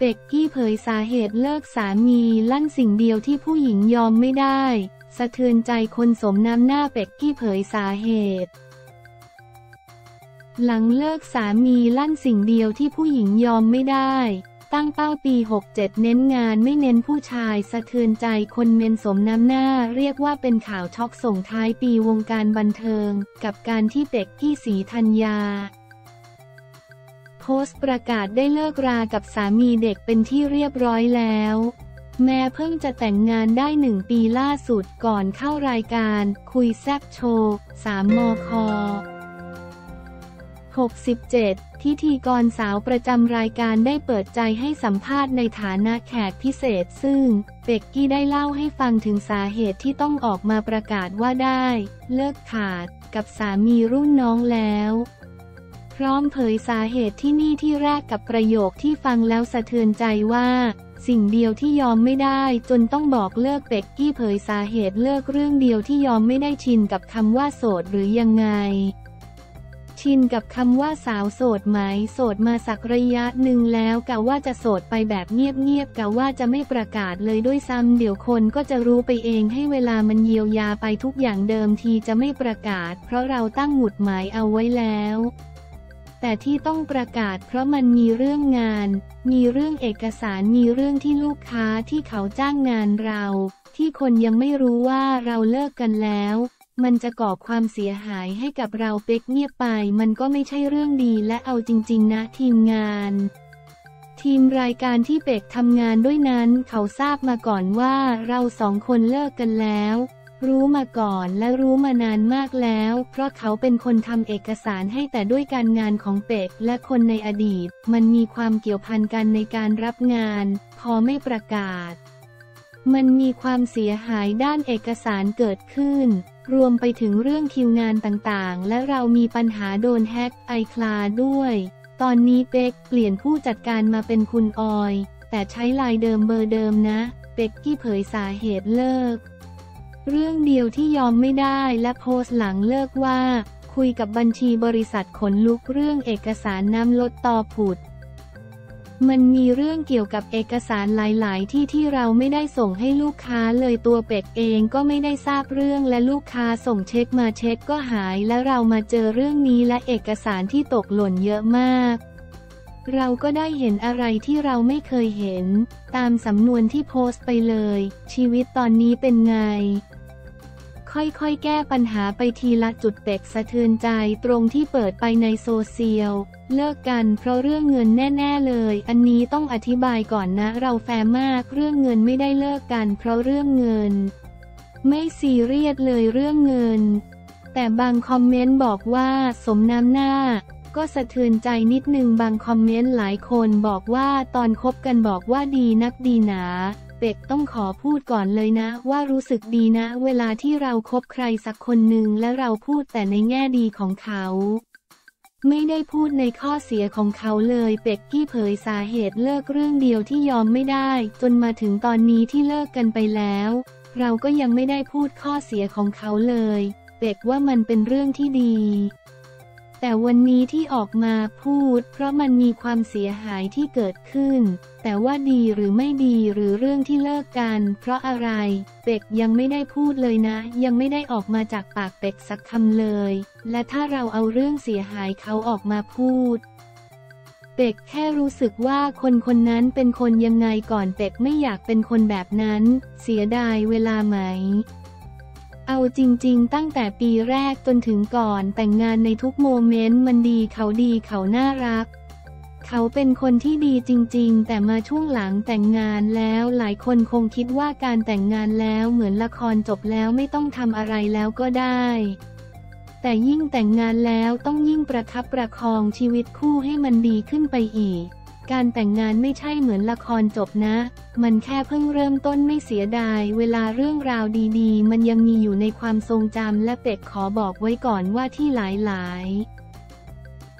เป็กกี้เผยสาเหตุเลิกสามีลั่นสิ่งเดียวที่ผู้หญิงยอมไม่ได้สะเทือนใจคนสมน้ำหน้าเป็กกี้เผยสาเหตุหลังเลิกสามีลั่นสิ่งเดียวที่ผู้หญิงยอมไม่ได้ตั้งเป้าปี 67 เน้นงานไม่เน้นผู้ชายสะเทือนใจคนเมนสมน้ำหน้าเรียกว่าเป็นข่าวช็อกส่งท้ายปีวงการบันเทิงกับการที่เป็กกี้ศรีธัญญาโพสต์ประกาศได้เลิกรากับสามีเด็กเป็นที่เรียบร้อยแล้วแม้เพิ่งจะแต่งงานได้1 ปีล่าสุดก่อนเข้ารายการคุยแซ่บโชว์3 มค. 67พิธีกรสาวประจำรายการได้เปิดใจให้สัมภาษณ์ในฐานะแขกพิเศษซึ่งเป็กกี้ได้เล่าให้ฟังถึงสาเหตุที่ต้องออกมาประกาศว่าได้เลิกขาดกับสามีรุ่นน้องแล้วพร้อมเผยสาเหตุที่นี่ที่แรกกับประโยคที่ฟังแล้วสะเทือนใจว่าสิ่งเดียวที่ยอมไม่ได้จนต้องบอกเลิกเป็กกี้เผยสาเหตุเลิกเรื่องเดียวที่ยอมไม่ได้ชินกับคำว่าโสดหรือยังไงชินกับคำว่าสาวโสดไหมโสดมาสักระยะหนึ่งแล้วกะว่าจะโสดไปแบบเงียบๆกะว่าจะไม่ประกาศเลยด้วยซ้ำเดี๋ยวคนก็จะรู้ไปเองให้เวลามันเยียวยาไปทุกอย่างเดิมทีจะไม่ประกาศเพราะเราตั้งหมุดหมายเอาไว้แล้วแต่ที่ต้องประกาศเพราะมันมีเรื่องงานมีเรื่องเอกสารมีเรื่องที่ลูกค้าที่เขาจ้างงานเราที่คนยังไม่รู้ว่าเราเลิกกันแล้วมันจะก่อความเสียหายให้กับเราเป็กเงียบไปมันก็ไม่ใช่เรื่องดีและเอาจริงๆนะทีมรายการที่เป็กทำงานด้วยนั้นเขาทราบมาก่อนว่าเรา2 คนเลิกกันแล้วรู้มาก่อนและรู้มานานมากแล้วเพราะเขาเป็นคนทำเอกสารให้แต่ด้วยการงานของเป็กและคนในอดีตมันมีความเกี่ยวพันกันในการรับงานพอไม่ประกาศมันมีความเสียหายด้านเอกสารเกิดขึ้นรวมไปถึงเรื่องคิวงานต่างๆและเรามีปัญหาโดนแฮ็กiCloudด้วยตอนนี้เป็กเปลี่ยนผู้จัดการมาเป็นคุณออยแต่ใช้ไลน์เดิมเบอร์เดิมนะเป็กกี้เผยสาเหตุเลิกเรื่องเดียวที่ยอมไม่ได้และโพสต์หลังเลิกว่าคุยกับบัญชีบริษัทขนลุกเรื่องเอกสารน้ำลดตอผุดมันมีเรื่องเกี่ยวกับเอกสารหลายๆที่เราไม่ได้ส่งให้ลูกค้าเลยตัวเป็กเองก็ไม่ได้ทราบเรื่องและลูกค้าส่งเช็คมาเช็คก็หายและเรามาเจอเรื่องนี้และเอกสารที่ตกหล่นเยอะมากเราก็ได้เห็นอะไรที่เราไม่เคยเห็นตามสำนวนที่โพสต์ไปเลยชีวิตตอนนี้เป็นไงค่อยๆแก้ปัญหาไปทีละจุดเป็กสะเทือนใจตรงที่เปิดไปในโซเชียลเลิกกันเพราะเรื่องเงินแน่ๆเลยอันนี้ต้องอธิบายก่อนนะเราแฟร์มากเรื่องเงินไม่ได้เลิกกันเพราะเรื่องเงินไม่ซีเรียสเลยเรื่องเงินแต่บางคอมเมนต์บอกว่าสมน้ำหน้าก็สะเทือนใจนิดนึงบางคอมเมนต์หลายคนบอกว่าตอนคบกันบอกว่าดีนักดีหนาเป็กต้องขอพูดก่อนเลยนะว่ารู้สึกดีนะเวลาที่เราคบใครสักคนหนึ่งและเราพูดแต่ในแง่ดีของเขาไม่ได้พูดในข้อเสียของเขาเลยเป็กกี้เผยสาเหตุเลิกเรื่องเดียวที่ยอมไม่ได้จนมาถึงตอนนี้ที่เลิกกันไปแล้วเราก็ยังไม่ได้พูดข้อเสียของเขาเลยเป็กว่ามันเป็นเรื่องที่ดีแต่วันนี้ที่ออกมาพูดเพราะมันมีความเสียหายที่เกิดขึ้นแต่ว่าดีหรือไม่ดีหรือเรื่องที่เลิกกันเพราะอะไรเป็กยังไม่ได้พูดเลยนะยังไม่ได้ออกมาจากปากเป็กสักคำเลยและถ้าเราเอาเรื่องเสียหายเขาออกมาพูดเป็กแค่รู้สึกว่าคนนั้นเป็นคนยังไงก่อนเป็กไม่อยากเป็นคนแบบนั้นเสียดายเวลาไหมเอาจริงๆตั้งแต่ปีแรกจนถึงก่อนแต่งงานในทุกโมเมนต์มันดีเขาน่ารักเขาเป็นคนที่ดีจริงๆแต่มาช่วงหลังแต่งงานแล้วหลายคนคงคิดว่าการแต่งงานแล้วเหมือนละครจบแล้วไม่ต้องทำอะไรแล้วก็ได้แต่ยิ่งแต่งงานแล้วต้องยิ่งประคับประคองชีวิตคู่ให้มันดีขึ้นไปอีกการแต่งงานไม่ใช่เหมือนละครจบนะมันแค่เพิ่งเริ่มต้นไม่เสียดายเวลาเรื่องราวดีๆมันยังมีอยู่ในความทรงจำและเป็กขอบอกไว้ก่อนว่าที่หลาย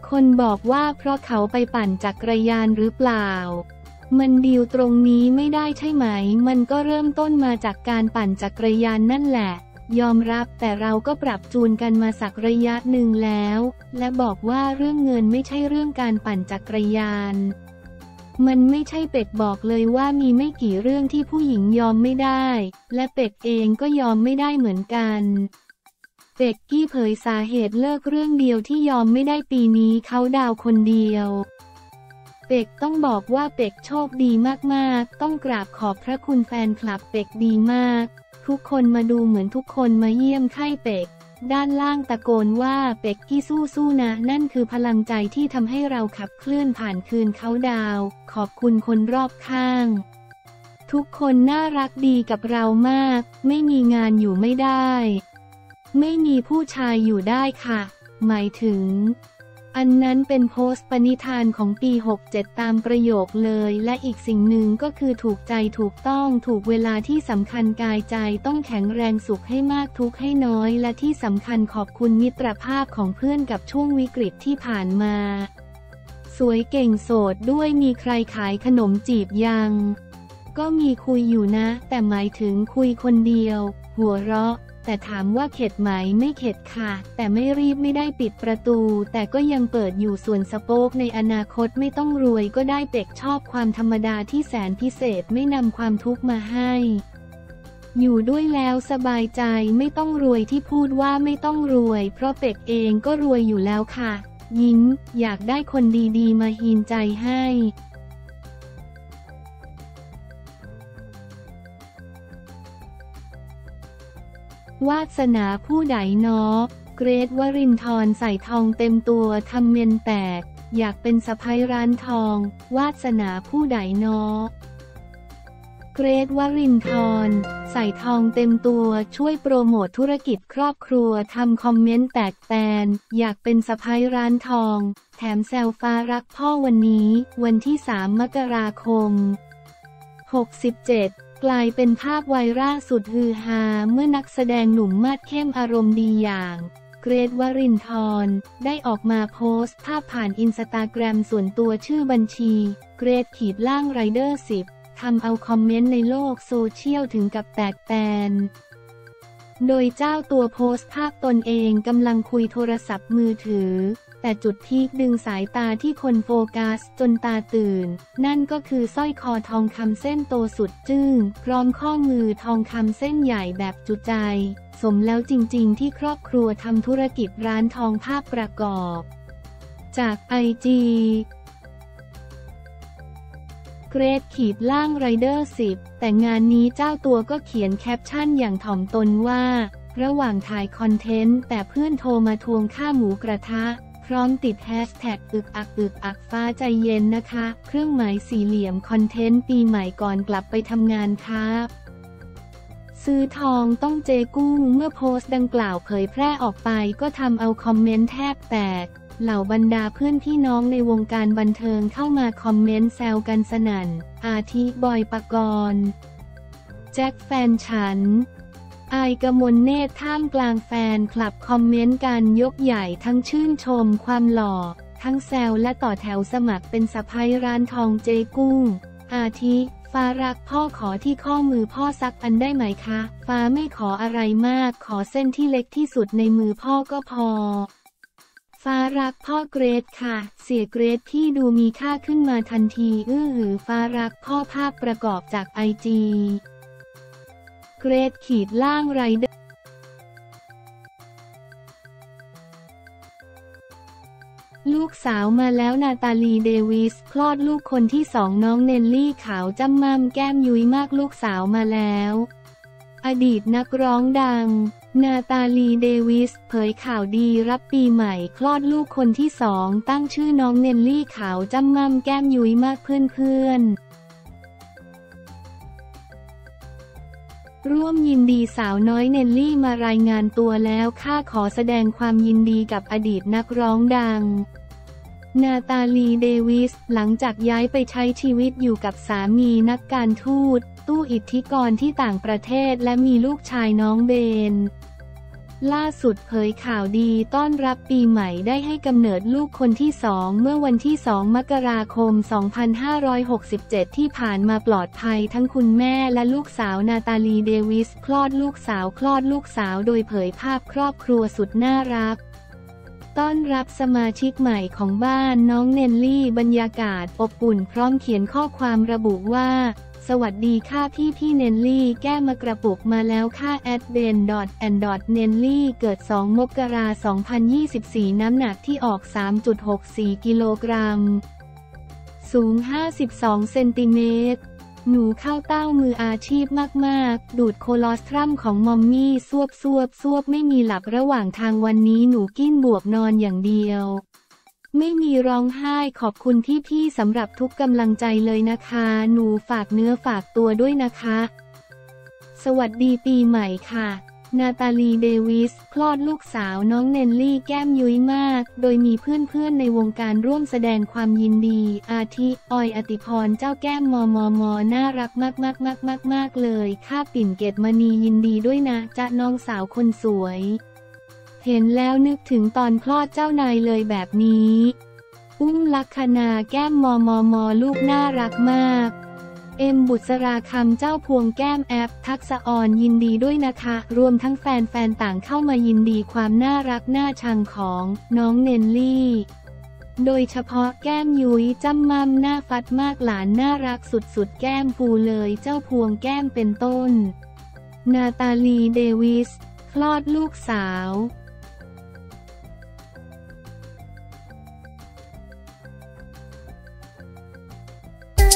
คนบอกว่าเพราะเขาไปปั่นจักรยานหรือเปล่า มันดีลตรงนี้ไม่ได้ใช่ไหมมันก็เริ่มต้นมาจากการปั่นจักรยานนั่นแหละยอมรับแต่เราก็ปรับจูนกันมาสักระยะหนึ่งแล้วและบอกว่าเรื่องเงินไม่ใช่เรื่องการปั่นจักรยานมันไม่ใช่เป็ดบอกเลยว่ามีไม่กี่เรื่องที่ผู้หญิงยอมไม่ได้และเป็ดเองก็ยอมไม่ได้เหมือนกันเป็ดกี้เผยสาเหตุเลิกเรื่องเดียวที่ยอมไม่ได้ปีนี้เขาดาวคนเดียวเป็กต้องบอกว่าเป็กโชคดีมากๆต้องกราบขอบพระคุณแฟนคลับเป็กดีมากทุกคนมาดูเหมือนทุกคนมาเยี่ยมไข้เป็กด้านล่างตะโกนว่าเป็กกี้สู้ๆนะนั่นคือพลังใจที่ทำให้เราขับเคลื่อนผ่านคืนเขาดาวขอบคุณคนรอบข้างทุกคนน่ารักดีกับเรามากไม่มีงานอยู่ไม่ได้ไม่มีผู้ชายอยู่ได้ค่ะหมายถึงอันนั้นเป็นโพสต์ปณิธานของปี 67 ตามประโยคเลยและอีกสิ่งหนึ่งก็คือถูกใจถูกต้องถูกเวลาที่สำคัญกายใจต้องแข็งแรงสุขให้มากทุกข์ให้น้อยและที่สำคัญขอบคุณมิตรภาพของเพื่อนกับช่วงวิกฤตที่ผ่านมาสวยเก่งโสดด้วยมีใครขายขนมจีบยังก็มีคุยอยู่นะแต่หมายถึงคุยคนเดียวหัวเราะแต่ถามว่าเข็ดไหมไม่เข็ดค่ะแต่ไม่รีบไม่ได้ปิดประตูแต่ก็ยังเปิดอยู่ส่วนสโป๊กในอนาคตไม่ต้องรวยก็ได้เป็กชอบความธรรมดาที่แสนพิเศษไม่นำความทุกข์มาให้อยู่ด้วยแล้วสบายใจไม่ต้องรวยที่พูดว่าไม่ต้องรวยเพราะเป็กเองก็รวยอยู่แล้วค่ะยิ้มอยากได้คนดีๆมาฮีนใจให้วาสนาผู้ใดเนาะเกรท วรินทร์ใส่ทองเต็มตัวทำเมียนแตกอยากเป็นสะใภ้ร้านทองวาสนาผู้ใดเนาะเกรท วรินทร์ใส่ทองเต็มตัวช่วยโปรโมทธุรกิจครอบครัวทำคอมเมนต์แตกแตนอยากเป็นสะใภ้ร้านทองแถมแซวฟ้ารักพ่อวันนี้วันที่3 มกราคม 67กลายเป็นภาพไวรัลสุดฮือฮาเมื่อนักแสดงหนุ่มมาดเข้มอารมณ์ดีอย่างเกรท วรินทร์ได้ออกมาโพสต์ภาพผ่านอินสตาแกรมส่วนตัวชื่อบัญชีเกรท_ไรเดอร์ 10ทำเอาคอมเมนต์ในโลกโซเชียลถึงกับแตกแตนโดยเจ้าตัวโพสต์ภาพตนเองกำลังคุยโทรศัพท์มือถือแต่จุดพีคดึงสายตาที่คนโฟกัสจนตาตื่นนั่นก็คือสร้อยคอทองคำเส้นโตสุดจึ้งพร้อมข้อมือทองคำเส้นใหญ่แบบจุใจสมแล้วจริงๆที่ครอบครัวทำธุรกิจร้านทองภาพประกอบจาก IG เกรท_ไรเดอร์ 10แต่งานนี้เจ้าตัวก็เขียนแคปชั่นอย่างถ่อมตนว่าระหว่างถ่ายคอนเทนต์แต่เพื่อนโทรมาทวงค่าหมูกระทะพร้อมติดแฮชแท็กอึกอักฟ้าใจเย็นนะคะเครื่องหมายสี่เหลี่ยมคอนเทนต์ปีใหม่ก่อนกลับไปทำงานครับซื้อทองต้องเจกุ้งเมื่อโพสต์ดังกล่าวเผยแพร่ออกไปก็ทำเอาคอมเมนต์แทบแตกเหล่าบรรดาเพื่อนพี่น้องในวงการบันเทิงเข้ามาคอมเมนต์แซวกันสนั่นอาทิบอยปกรณ์แจ็คแฟนฉันอายกมลเนตรท่ามกลางแฟนคลับคอมเมนต์กันยกใหญ่ทั้งชื่นชมความหล่อทั้งแซวและต่อแถวสมัครเป็นสะใภ้ร้านทองเจกุ้งอาทิฟ้ารักพ่อขอที่ข้อมือพ่อสักอันได้ไหมคะฟ้าไม่ขออะไรมากขอเส้นที่เล็กที่สุดในมือพ่อก็พอฟ้ารักพ่อเกรทค่ะเสียเกรทที่ดูมีค่าขึ้นมาทันทีหือฟ้ารักพ่อภาพประกอบจาก IGเกรท_ไรเดอร์ลูกสาวมาแล้วนาตาลีเดวิสคลอดลูกคนที่2น้องเนลลี่ขาวจ้ำม่ำแก้มยุ้ยมากลูกสาวมาแล้วอดีตนักร้องดังนาตาลีเดวิสเผยข่าวดีรับปีใหม่คลอดลูกคนที่2ตั้งชื่อน้องเนลลี่ขาวจ้ำม่ำแก้มยุ้ยมากเพื่อนร่วมยินดีสาวน้อยเนลลี่มารายงานตัวแล้วข้าขอแสดงความยินดีกับอดีตนักร้องดังนาตาลีเดวิสหลังจากย้ายไปใช้ชีวิตอยู่กับสามีนักการทูตตู้อิทธิกรที่ต่างประเทศและมีลูกชายน้องเบน ล่าสุดเผยข่าวดีต้อนรับปีใหม่ได้ให้กำเนิดลูกคนที่2เมื่อวันที่2 มกราคม 2567ที่ผ่านมาปลอดภัยทั้งคุณแม่และลูกสาวนาตาลีเดวิสคลอดลูกสาวโดยเผยภาพครอบครัวสุดน่ารักต้อนรับสมาชิกใหม่ของบ้านน้องเนลลี่บรรยากาศอบอุ่นพร้อมเขียนข้อความระบุว่าสวัสดีค่ะพี่เนลลี่แก้มากระปุกมาแล้วค่ะ@ben.and.nelly เกิด2 มกราคม 2024น้ำหนักที่ออก 3.64 กิโลกรัมสูง52 เซนติเมตรหนูเข้าเต้ามืออาชีพมากๆดูดโคลอสตรัมของมอมมี่ซวบไม่มีหลับระหว่างทางวันนี้หนูกินบวกนอนอย่างเดียวไม่มีร้องไห้ขอบคุณพี่ๆสำหรับทุกกำลังใจเลยนะคะหนูฝากเนื้อฝากตัวด้วยนะคะสวัสดีปีใหม่ค่ะนาตาลีเดวิสคลอดลูกสาวน้องเนลลี่แก้มยุ้ยมากโดยมีเพื่อนๆในวงการร่วมแสดงความยินดีอาทิออยอติพรเจ้าแก้มมน่ารักมากเลยข้าปิ่นเกตมณียินดีด้วยนะจ๊ะน้องสาวคนสวยเห็นแล้วนึกถึงตอนคลอดเจ้านายเลยแบบนี้อุ้มลักษณาแก้มมลูกน่ารักมากเอ็มบุษราคำเจ้าพวงแก้มแอปทักษอรยินดีด้วยนะคะรวมทั้งแฟนต่างเข้ามายินดีความน่ารักน่าชังของน้องเนลลี่โดยเฉพาะแก้มยุ้ยจ้ำม่ำหน้าฟัดมากหลานน่ารักสุดๆแก้มฟูเลยเจ้าพวงแก้มเป็นต้นนาตาลีเดวิสคลอดลูกสาว